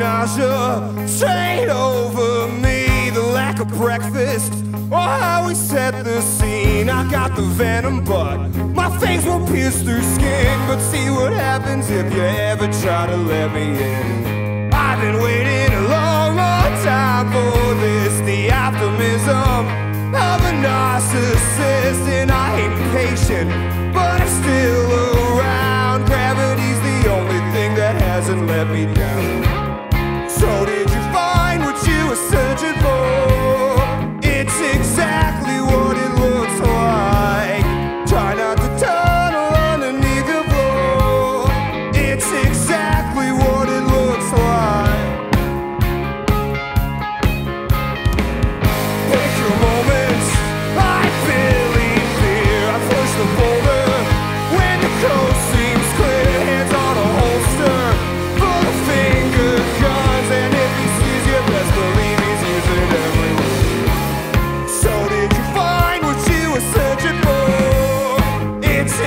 nausea trained over me. The lack of breakfast, or how we set the scene. I got the venom, but my fangs will pierce through skin. But see what happens if you ever try to let me in. I've been waiting a long, long time for this. The optimism of a narcissist, and I ain't patient, but I'm still around. Gravity's the only thing that hasn't let me down. So did you find what you were searching for? It's exactly what it looks like. Try not to tunnel underneath the floor. It's exactly what it looks like. Take your moments, I barely fear. I push the boulder when the coast seems clear. Hands on a holster full of finger guns. It's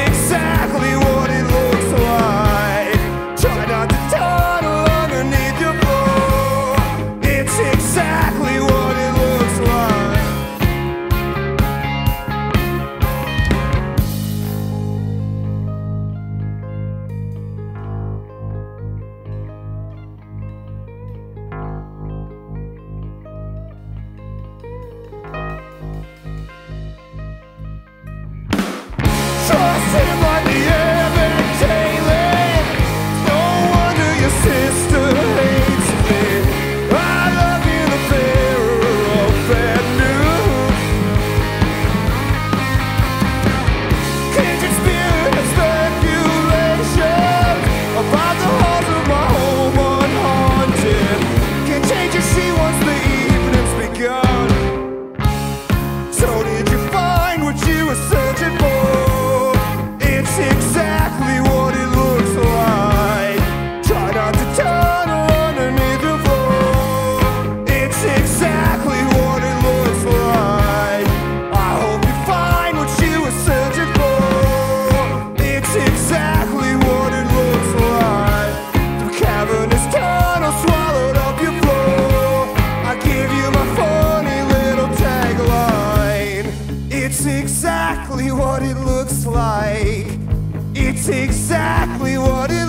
exactly what it